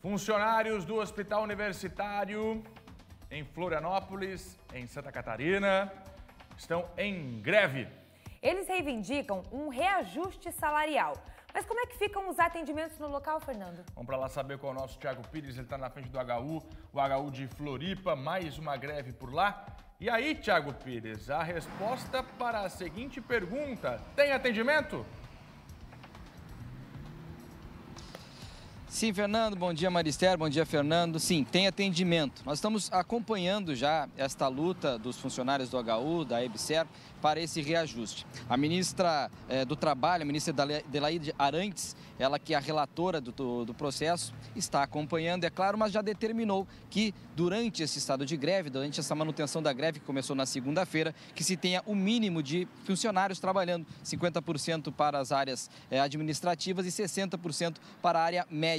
Funcionários do Hospital Universitário em Florianópolis, em Santa Catarina, estão em greve. Eles reivindicam um reajuste salarial. Mas como é que ficam os atendimentos no local, Fernando? Vamos para lá saber com o nosso Thiago Pires, ele está na frente do HU, o HU de Floripa, mais uma greve por lá. E aí, Thiago Pires, a resposta para a seguinte pergunta: tem atendimento? Sim, Fernando. Bom dia, Marister. Bom dia, Fernando. Sim, tem atendimento. Nós estamos acompanhando já esta luta dos funcionários do HU, da EBSERH, para esse reajuste. A ministra do Trabalho, a ministra Delaide Arantes, ela que é a relatora do processo, está acompanhando, é claro, mas já determinou que durante esse estado de greve, durante essa manutenção da greve que começou na segunda-feira, que se tenha o mínimo de funcionários trabalhando, 50% para as áreas administrativas e 60% para a área médica.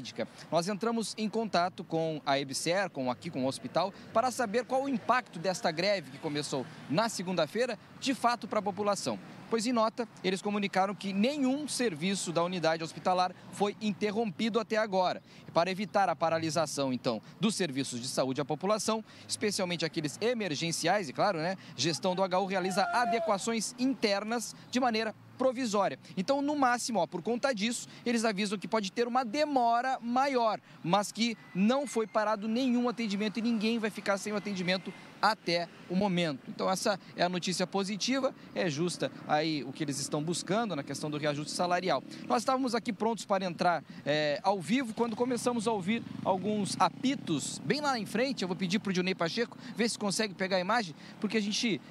Nós entramos em contato com a EBSERH, com o hospital, para saber qual o impacto desta greve que começou na segunda-feira, de fato, para a população. Pois, em nota, eles comunicaram que nenhum serviço da unidade hospitalar foi interrompido até agora. Para evitar a paralisação, então, dos serviços de saúde à população, especialmente aqueles emergenciais, e claro, né, gestão do HU realiza adequações internas de maneira provisória. Então, no máximo, ó, por conta disso, eles avisam que pode ter uma demora maior, mas que não foi parado nenhum atendimento e ninguém vai ficar sem o atendimento até o momento. Então, essa é a notícia positiva, é justa aí o que eles estão buscando na questão do reajuste salarial. Nós estávamos aqui prontos para entrar ao vivo quando começamos a ouvir alguns apitos bem lá em frente. Eu vou pedir para o Dionei Pacheco ver se consegue pegar a imagem, porque a gente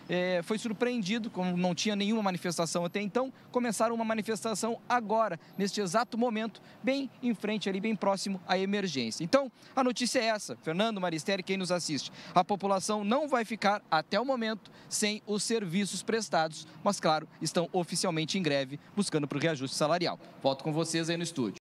foi surpreendido, como não tinha nenhuma manifestação até então, começaram uma manifestação agora, neste exato momento, bem em frente ali, bem próximo à emergência. Então, a notícia é essa, Fernando, Marister, quem nos assiste. A população não vai ficar, até o momento, sem os serviços prestados, mas, claro, estão oficialmente em greve, buscando para o reajuste salarial. Volto com vocês aí no estúdio.